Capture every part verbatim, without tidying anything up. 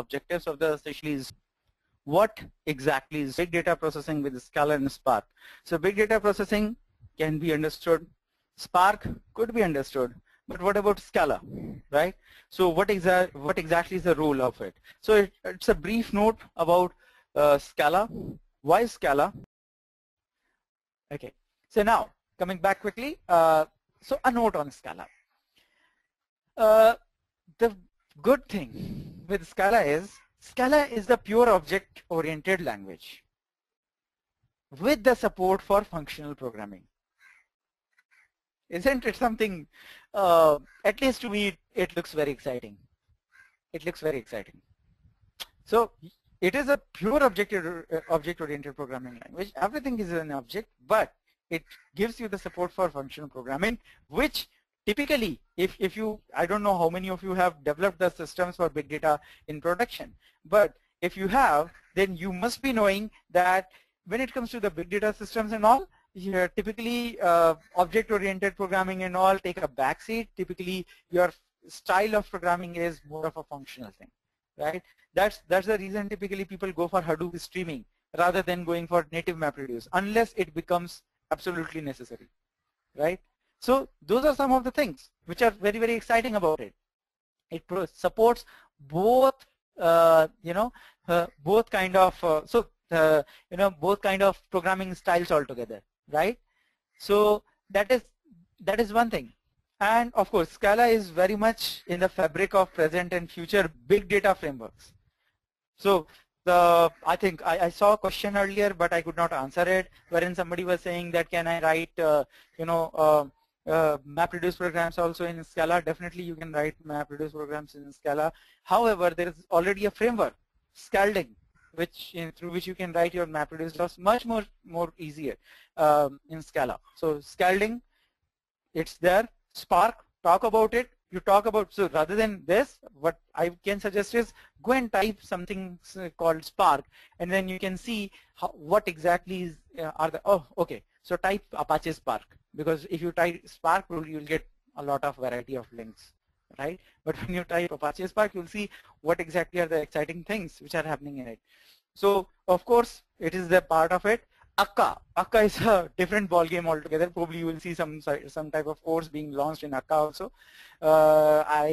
objectives of the session is what exactly is big data processing with Scala and Spark. So big data processing can be understood, Spark could be understood, but what about Scala, right? So what exa what exactly is the role of it? So it, it's a brief note about uh, Scala. Why Scala? Okay. So now coming back quickly, uh, so a note on Scala. Uh, the good thing with Scala is Scala is the pure object-oriented language with the support for functional programming. Isn't it something, uh, at least to me, it looks very exciting. It looks very exciting. So it is a pure object-oriented programming language. Everything is an object, but it gives you the support for functional programming, which typically, if, if you, I don't know how many of you have developed the systems for big data in production, but if you have, then you must be knowing that when it comes to the big data systems and all, yeah, typically uh, object-oriented programming and all take a backseat. Typically, your style of programming is more of a functional thing, right? That's, that's the reason typically people go for Hadoop streaming rather than going for native MapReduce, unless it becomes absolutely necessary, right? So those are some of the things which are very, very exciting about it. It supports both, uh, you know, uh, both kind of, uh, so, uh, you know, both kind of programming styles altogether, right? So that is, that is one thing. And of course, Scala is very much in the fabric of present and future big data frameworks. So the, I think I, I saw a question earlier, but I could not answer it, wherein somebody was saying that can I write, uh, you know, uh, Uh, MapReduce programs also in Scala. Definitely you can write MapReduce programs in Scala. However, there is already a framework, Scalding, which in, through which you can write your MapReduce jobs much more more easier um, in Scala. So Scalding, it's there. Spark, talk about it. You talk about, so rather than this, what I can suggest is go and type something called Spark, and then you can see how, what exactly is, uh, are the, oh, okay. So type Apache Spark, because if you type Spark, you'll get a lot of variety of links, right? But when you type Apache Spark, you'll see what exactly are the exciting things which are happening in it. So of course, it is the part of it. Akka, Akka is a different ball game altogether. Probably you will see some some type of course being launched in Akka also. Uh, I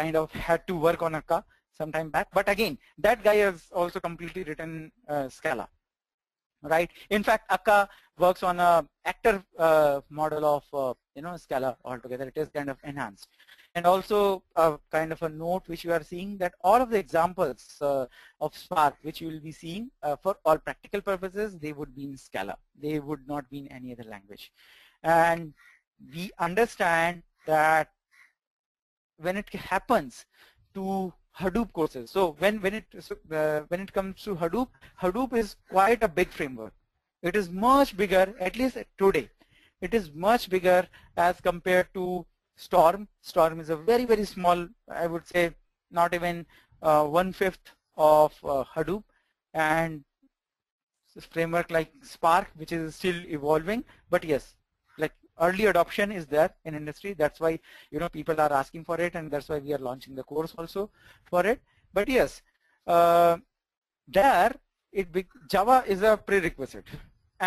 kind of had to work on Akka some time back, but again, that guy has also completely written uh, Scala. Right. In fact, Akka works on a actor uh, model of uh, you know Scala altogether. It is kind of enhanced, and also a kind of a note which you are seeing that all of the examples uh, of Spark which you will be seeing uh, for all practical purposes, they would be in Scala. They would not be in any other language, and we understand that when it happens to Hadoop courses. So when when it so, uh, when it comes to Hadoop, Hadoop is quite a big framework. It is much bigger, at least today. It is much bigger as compared to Storm. Storm is a very very small. I would say not even uh, one fifth of uh, Hadoop, and a framework like Spark, which is still evolving. But yes, like early adoption is there in industry. That's why you know people are asking for it, and that's why we are launching the course also for it. But yes, uh, there it be, Java is a prerequisite,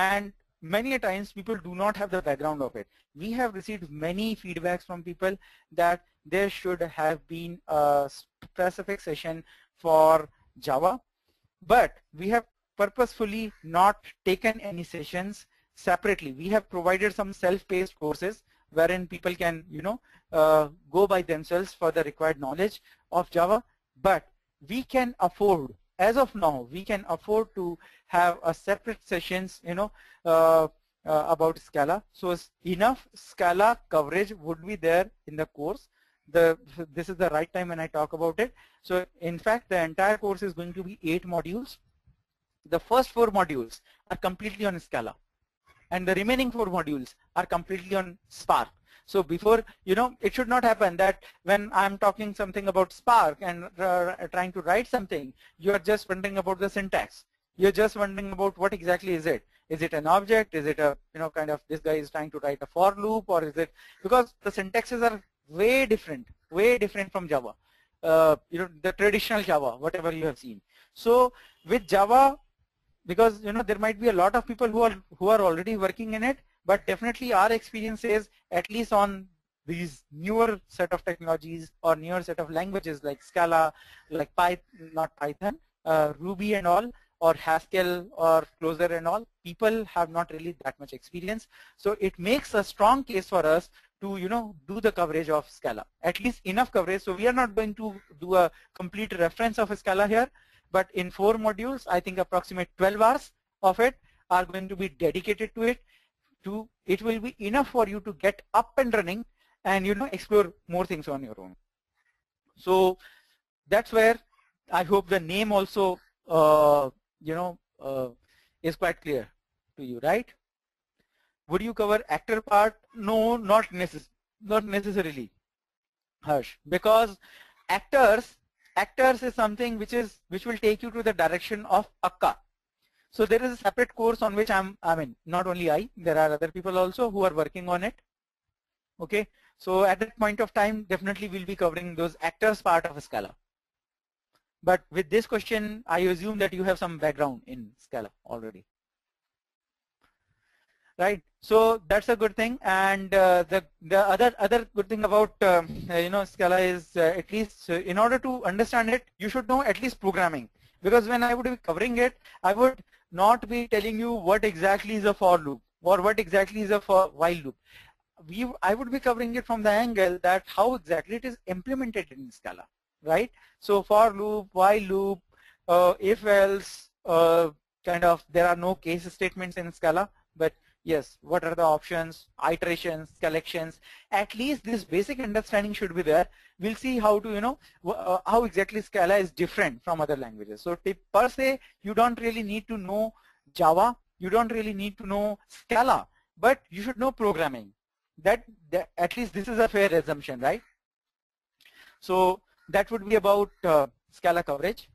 and many a times people do not have the background of it. We have received many feedbacks from people that there should have been a specific session for Java, but we have purposefully not taken any sessions separately. We have provided some self-paced courses wherein people can, you know, uh, go by themselves for the required knowledge of Java, but we can afford, as of now, we can afford to have a separate sessions, you know, uh, uh, about Scala. So enough Scala coverage would be there in the course. The, this is the right time when I talk about it. So in fact, the entire course is going to be eight modules. The first four modules are completely on Scala, and the remaining four modules are completely on Spark. So before, you know, it should not happen that when I'm talking something about Spark and uh, trying to write something, you are just wondering about the syntax. You're just wondering about what exactly is it. Is it an object? Is it a, you know, kind of, this guy is trying to write a for loop, or is it, because the syntaxes are way different, way different from Java. uh, you know, the traditional Java, whatever you have seen. So with Java, because you know there might be a lot of people who are who are already working in it, but definitely our experience is at least on these newer set of technologies or newer set of languages like Scala, like Python, not Python, uh, Ruby and all, or Haskell or Clojure and all, people have not really that much experience. So it makes a strong case for us to, you know, do the coverage of Scala, at least enough coverage. So we are not going to do a complete reference of Scala here, but in four modules, I think approximate twelve hours of it are going to be dedicated to it. To it will be enough for you to get up and running and, you know, explore more things on your own. So that's where I hope the name also, uh, you know, uh, is quite clear to you, right? Would you cover actor part? No, not necess- not necessarily, Harsh, because actors, actors is something which is which will take you to the direction of Akka. So there is a separate course on which I'm, I mean, not only I, there are other people also who are working on it. Okay, so at that point of time, definitely we'll be covering those actors part of Scala. But with this question, I assume that you have some background in Scala already, right? So that's a good thing. And uh, the the other other good thing about um, you know Scala is uh, at least uh, in order to understand it, you should know at least programming, because when I would be covering it, I would not be telling you what exactly is a for loop or what exactly is a for while loop. We I would be covering it from the angle that how exactly it is implemented in Scala, right? So for loop, while loop, uh, if else, uh, kind of, there are no case statements in Scala, but yes, what are the options, iterations, collections? At least this basic understanding should be there. We'll see how to, you know, uh, how exactly Scala is different from other languages. So per se, you don't really need to know Java, you don't really need to know Scala, but you should know programming. That, that at least this is a fair assumption, right? So that would be about uh, Scala coverage.